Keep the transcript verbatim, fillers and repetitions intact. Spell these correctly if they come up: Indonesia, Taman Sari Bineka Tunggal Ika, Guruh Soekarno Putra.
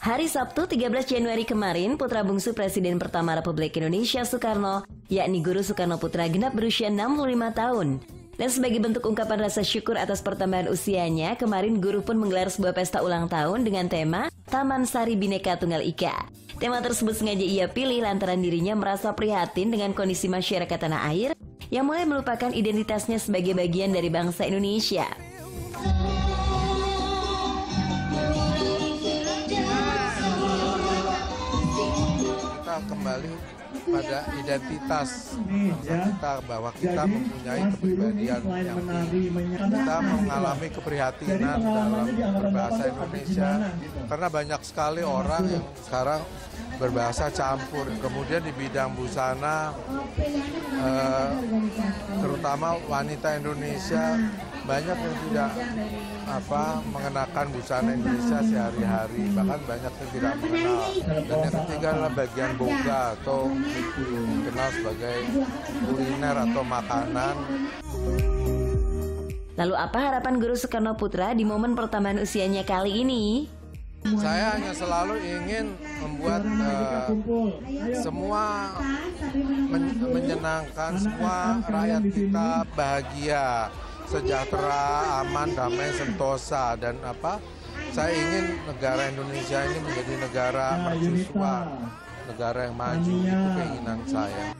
Hari Sabtu tiga belas Januari kemarin, putra bungsu Presiden pertama Republik Indonesia Soekarno, yakni Guruh Soekarno Putra genap berusia enam puluh lima tahun. Dan sebagai bentuk ungkapan rasa syukur atas pertambahan usianya, kemarin Guruh pun menggelar sebuah pesta ulang tahun dengan tema Taman Sari Bineka Tunggal Ika. Tema tersebut sengaja ia pilih lantaran dirinya merasa prihatin dengan kondisi masyarakat tanah air yang mulai melupakan identitasnya sebagai bagian dari bangsa Indonesia. Kita kembali pada identitas kita, bahwa kita mempunyai kepribadian yang kita mengalami keprihatinan dalam berbahasa Indonesia, karena banyak sekali orang yang sekarang berbahasa campur. Kemudian di bidang busana, eh, terutama wanita Indonesia banyak yang tidak apa mengenakan busana Indonesia sehari-hari, bahkan banyak yang tidak mengenal. Dan yang ketiga adalah bagian boga atau dikenal sebagai kuliner atau makanan. Lalu apa harapan Guruh Soekarno Putra di momen pertambahan usianya kali ini? Saya hanya selalu ingin membuat uh, semua men menyenangkan, semua rakyat kita bahagia, sejahtera, aman, damai, sentosa. Dan apa? Saya ingin negara Indonesia ini menjadi negara mercusuar, negara yang maju. Itu keinginan saya.